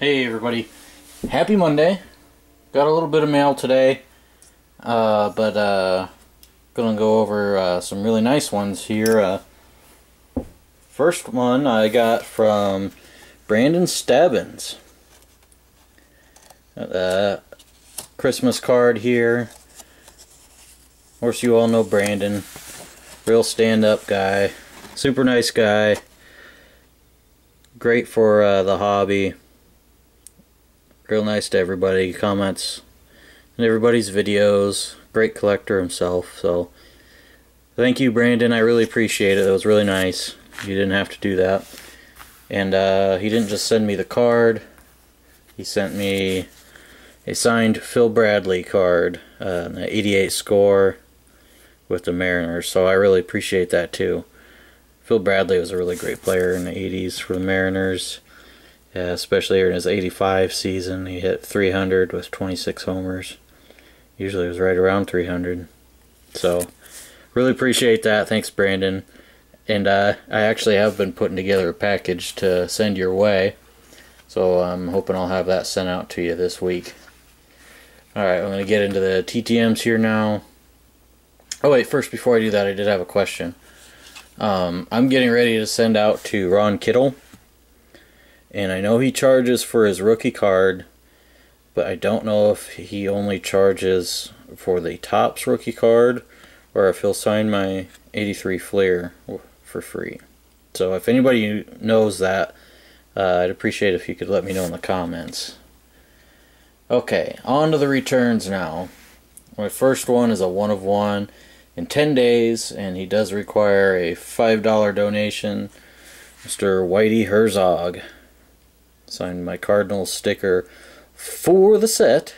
Hey everybody, happy Monday. Got a little bit of mail today, but gonna go over some really nice ones here. First one I got from Brandon Stebbins. Christmas card here. Of course you all know Brandon, real stand-up guy, super nice guy, great for the hobby. Real nice to everybody, comments and everybody's videos. Great collector himself, so thank you, Brandon. I really appreciate it. It was really nice. You didn't have to do that. And he didn't just send me the card, he sent me a signed Phil Bradley card, an 88 score with the Mariners, so I really appreciate that too. Phil Bradley was a really great player in the 80s for the Mariners. Yeah, especially in his 85 season, he hit 300 with 26 homers. Usually it was right around 300. So, really appreciate that. Thanks, Brandon. And I actually have been putting together a package to send your way. So I'm hoping I'll have that sent out to you this week. Alright, I'm going to get into the TTMs here now. Oh wait, first before I do that, I did have a question. I'm getting ready to send out to Ron Kittle. And I know he charges for his rookie card, but I don't know if he only charges for the Topps rookie card or if he'll sign my 83 Fleer for free. So if anybody knows that, I'd appreciate it if you could let me know in the comments. Okay, on to the returns now. My first one is a 1 of 1 in 10 days, and he does require a $5 donation. Mr. Whitey Herzog. Signed my Cardinals sticker for the set.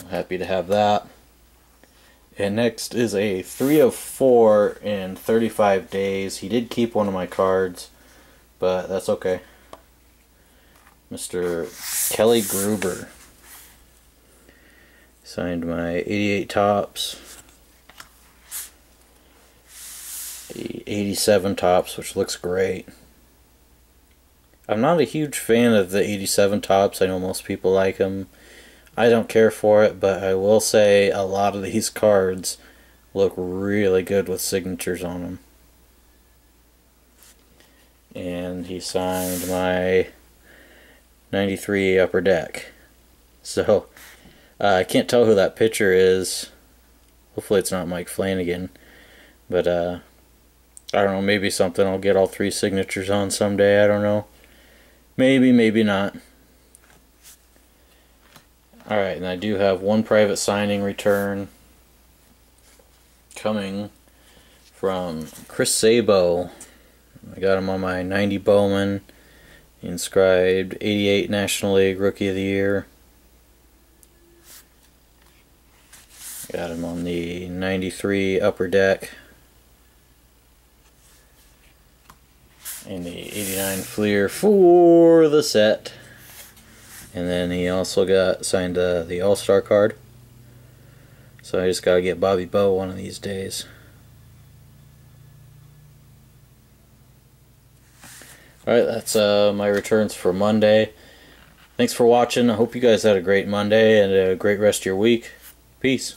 I'm happy to have that. And next is a 3 of 4 in 35 days. He did keep one of my cards, but that's okay. Mr. Kelly Gruber. Signed my 88 Topps. The 87 Topps, which looks great. I'm not a huge fan of the 87 Topps. I know most people like them. I don't care for it, but I will say a lot of these cards look really good with signatures on them. And he signed my 93 Upper Deck. So, I can't tell who that pitcher is. Hopefully it's not Mike Flanagan. But, I don't know, maybe something I'll get all 3 signatures on someday. I don't know. Maybe, maybe not. Alright, and I do have one private signing return coming from Chris Sabo. I got him on my 90 Bowman. He inscribed 88 National League Rookie of the Year. Got him on the 93 Upper Deck. And the 89 Fleer for the set. And then he also got signed the All-Star card. So I just gotta get Bobby Bo one of these days. Alright, that's my returns for Monday. Thanks for watching. I hope you guys had a great Monday and a great rest of your week. Peace.